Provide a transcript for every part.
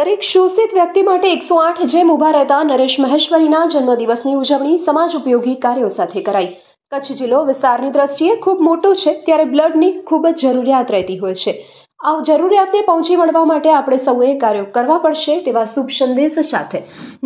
દરેક શોષિત વ્યક્તિ માટે 108 જેમ ઉભા રહેતા નરેશ મહેશ્વરીના જન્મદિવસની ઉજવણી સમાજ ઉપયોગી કાર્યો સાથે કરાઈ. કચ્છ જિલ્લો વિસ્તારની દ્રષ્ટિએ ખૂબ મોટો છે ત્યારે બ્લડની ખૂબ જ જરૂરિયાત રહેતી હોય છે. આ જરૂરિયાતને પહોંચી વળવા માટે આપણે સૌએ કાર્યો કરવા પડશે તેવા શુભ સંદેશ સાથે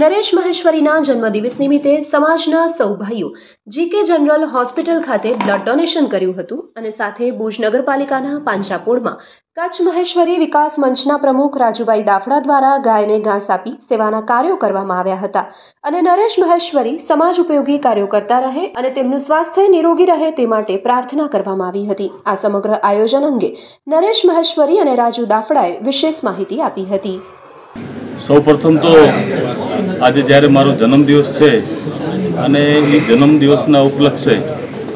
નરેશ મહેશ્વરીના જન્મદિવસ નિમિત્તે સમાજના સૌ ભાઈઓ જીકે જનરલ હોસ્પિટલ ખાતે બ્લડ ડોનેશન કર્યું હતું અને સાથે ભુજ નગરપાલિકાના પાંજરાપોળમાં કચ્છ માહેશ્વરી વિકાસ મંચના પ્રમુખ રાજૂભા દાફડા દ્વારા ગાયને ઘાસ આપી સેવાના કાર્યો કરવામાં આવ્યા હતા અને નરેશ મહેશ્વરી સમાજ ઉપયોગી કાર્યો કરતા રહે અને તેમનું સ્વાસ્થ્ય નિરોગી રહે તે માટે પ્રાર્થના કરવામાં આવી હતી. આ સમગ્ર આયોજન અંગે નરેશ મહેશ્વરી અને રાજુ દાફડાએ વિશેષ માહિતી આપી હતી. સૌપ્રથમ તો આજે જ્યારે મારો જન્મદિવસ છે અને એ જન્મદિવસના ઉપલક્ષે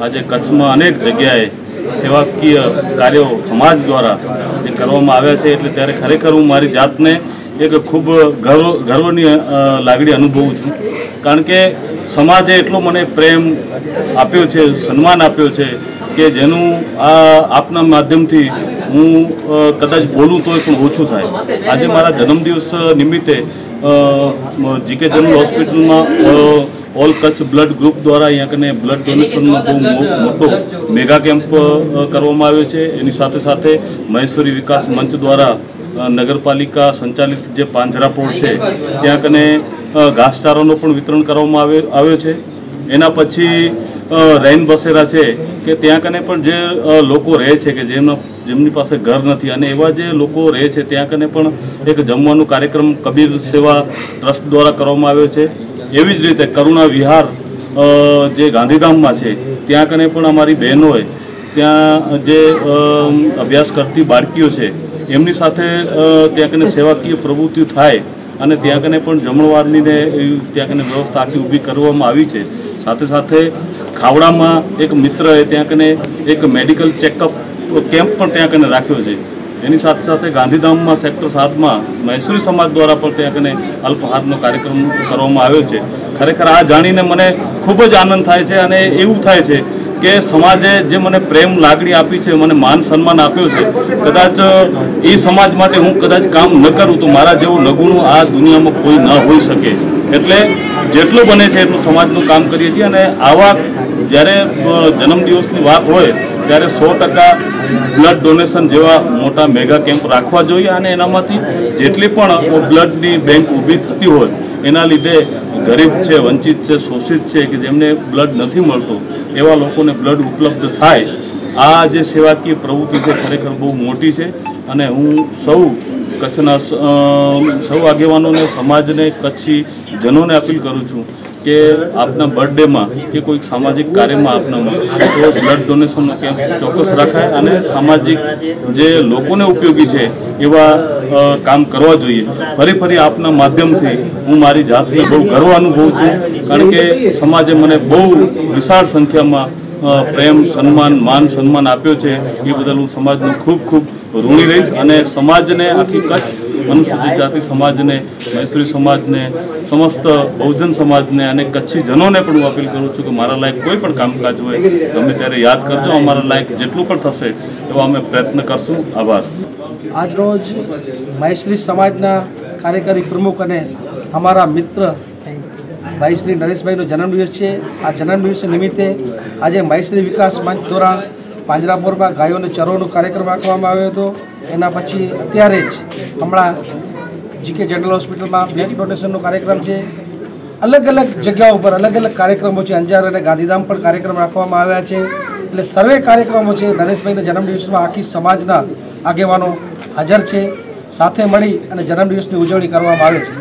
આજે કચ્છમાં અનેક જગ્યાએ સેવાકીય કાર્યો સમાજ દ્વારા જે કરવામાં આવ્યા છે એટલે ત્યારે ખરેખર હું મારી જાતને એક ખૂબ ગર્વની લાગણી અનુભવું છું, કારણ કે સમાજે એટલો મને પ્રેમ આપ્યો છે, સન્માન આપ્યો છે કે જેનું આપના માધ્યમથી હું કદાચ બોલું તોય પણ ઓછું થાય. આજે મારા જન્મદિવસ નિમિત્તે જીકે જનરલ હોસ્પિટલમાં ઓલ કચ્છ બ્લડ ગ્રુપ દ્વારા અહીંયા કને બ્લડ ડોનેશનનો બહુ મોટો મેગા કેમ્પ કરવામાં આવ્યો છે. એની સાથે સાથે મહેસૂરી વિકાસ મંચ દ્વારા નગરપાલિકા સંચાલિત જે પાંજરાપોળ છે ત્યાં કને ઘાસચારાનો પણ વિતરણ કરવામાં આવ્યો છે. એના પછી રૈન બસેરા છે કે ત્યાં કને પણ જે લોકો રહે છે કે જેમની પાસે ઘર નથી અને એવા જે લોકો રહે છે ત્યાં કને પણ એક જમવાનો કાર્યક્રમ કબીર સેવા ટ્રસ્ટ દ્વારા કરવામાં આવ્યો છે. એવી જ રીતે કરુણા વિહાર જે ગાંધીધામમાં છે ત્યાં કને પણ અમારી બહેનોએ ત્યાં જે અભ્યાસ કરતી બાળકીઓ છે એમની સાથે ત્યાં કને સેવાકીય પ્રવૃત્તિઓ થાય અને ત્યાં કને પણ જમણવારનીને ત્યાં કને વ્યવસ્થા આખી ઊભી કરવામાં આવી છે. સાથે સાથે ખાવડામાં એક મિત્રએ ત્યાં કને એક મેડિકલ ચેકઅપ કેમ્પ પણ ત્યાં કને રાખ્યો છે. એની સાથે સાથે ગાંધીધામમાં સેક્ટર 7માં મૈસૂરી સમાજ દ્વારા પણ ત્યાં કને અલ્પહારનો કાર્યક્રમ કરવામાં આવ્યો છે. ખરેખર આ જાણીને મને ખૂબ જ આનંદ થાય છે અને એવું થાય છે કે સમાજે જે મને પ્રેમ લાગણી આપી છે, મને માન સન્માન આપ્યો છે, કદાચ એ સમાજ માટે હું કદાચ કામ ન કરું તો મારા જેવું નગુણું આ દુનિયામાં કોઈ ન હોઈ શકે. એટલે જેટલું બને છે એટલું સમાજનું કામ કરીએ છીએ અને આવા જ્યારે જન્મદિવસની વાત હોય ત્યારે 100% બ્લડ ડોનેશન જેવા મોટા મેગા કેમ્પ રાખવા જોઈએ અને એનામાંથી જેટલી પણ બ્લડની બેંક ઊભી થતી હોય એના લીધે ગરીબ છે, વંચિત છે, શોષિત છે કે જેમને બ્લડ નથી મળતું એવા લોકોને બ્લડ ઉપલબ્ધ થાય. આ જે સેવાકીય પ્રવૃત્તિ છે ખરેખર બહુ મોટી છે અને હું સૌ કચ્છના સૌ આગેવાનોને, સમાજને, કચ્છી જનોને અપીલ કરું છું કે આપના બર્થડેમાં કે કોઈક સામાજિક કાર્યમાં આપનામાં તો બ્લડ ડોનેશનનો કેમ્પ ચોક્કસ રાખાય અને સામાજિક જે લોકોને ઉપયોગી છે એવા કામ કરવા જોઈએ. ફરી આપના માધ્યમથી હું મારી જાતને બહુ ગર્વ અનુભવું છું, કારણ કે સમાજે મને બહુ વિશાળ સંખ્યામાં પ્રેમ, સન્માન, માન સન્માન આપ્યો છે. એ બદલ હું સમાજનું ખૂબ ખૂબ ઋણી રહીશ અને સમાજને, આખી કચ્છ અનુસૂચિત જાતિ સમાજને, મૈસૂરી સમાજને, સમસ્ત બહુજન સમાજને અને કચ્છી જનોને પણ હું અપીલ કરું છું કે મારા લાયક કોઈ પણ કામકાજ હોય ગમે ત્યારે યાદ કરજો. અમારા લાયક જેટલું પણ થશે એવા અમે પ્રયત્ન કરશું. આભાર. આજરોજ મૈસૂરી સમાજના કાર્યકારી પ્રમુખ અને અમારા મિત્ર ભાઈ શ્રી નરેશભાઈનો જન્મદિવસ છે. આ જન્મદિવસ નિમિત્તે આજે મહેશ્રી વિકાસ મંચ દ્વારા પાંજરાપોરમાં ગાયોને ચરવવાનો કાર્યક્રમ રાખવામાં આવ્યો હતો. એના પછી અત્યારે જ હમણાં જીકે જનરલ હોસ્પિટલમાં બ્લડ ડોનેશનનો કાર્યક્રમ છે. અલગ અલગ જગ્યાઓ ઉપર અલગ અલગ કાર્યક્રમો છે. અંજર અને ગાંધીધામ પર કાર્યક્રમ રાખવામાં આવ્યા છે. એટલે સર્વે કાર્યક્રમો છે. નરેશભાઈના જન્મદિવસમાં આખી સમાજના આગેવાનો હાજર છે, સાથે મળી અને જન્મદિવસની ઉજવણી કરવામાં આવે છે.